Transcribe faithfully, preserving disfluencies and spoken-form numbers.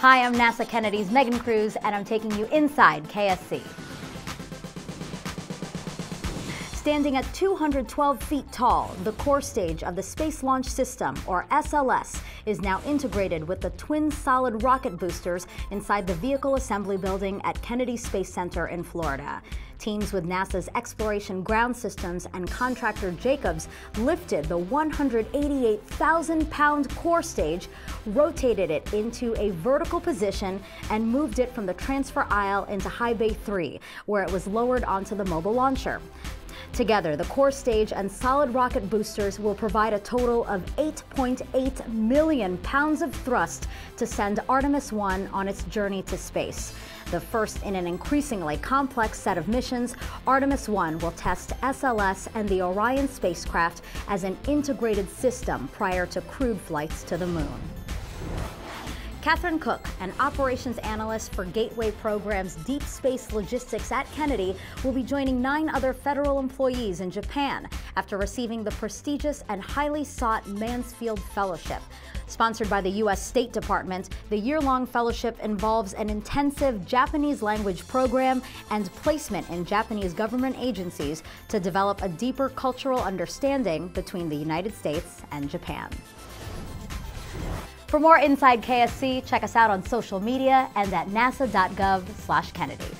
Hi, I'm NASA Kennedy's Megan Cruz, and I'm taking you inside K S C. Standing at two hundred twelve feet tall, the core stage of the Space Launch System, or S L S, is now integrated with the twin solid rocket boosters inside the Vehicle Assembly Building at Kennedy Space Center in Florida. Teams with NASA's Exploration Ground Systems and contractor Jacobs lifted the one hundred eighty-eight thousand pound core stage, rotated it into a vertical position, and moved it from the transfer aisle into High Bay three, where it was lowered onto the mobile launcher. Together, the core stage and solid rocket boosters will provide a total of eight point eight million pounds of thrust to send Artemis one on its journey to space. The first in an increasingly complex set of missions, Artemis one will test S L S and the Orion spacecraft as an integrated system prior to crewed flights to the moon. Katherine Cook, an operations analyst for Gateway Programs Deep Space Logistics at Kennedy, will be joining nine other federal employees in Japan after receiving the prestigious and highly sought Mansfield Fellowship. Sponsored by the U S State Department, the year-long fellowship involves an intensive Japanese language program and placement in Japanese government agencies to develop a deeper cultural understanding between the United States and Japan. For more Inside K S C, check us out on social media and at nasa dot gov slash Kennedy.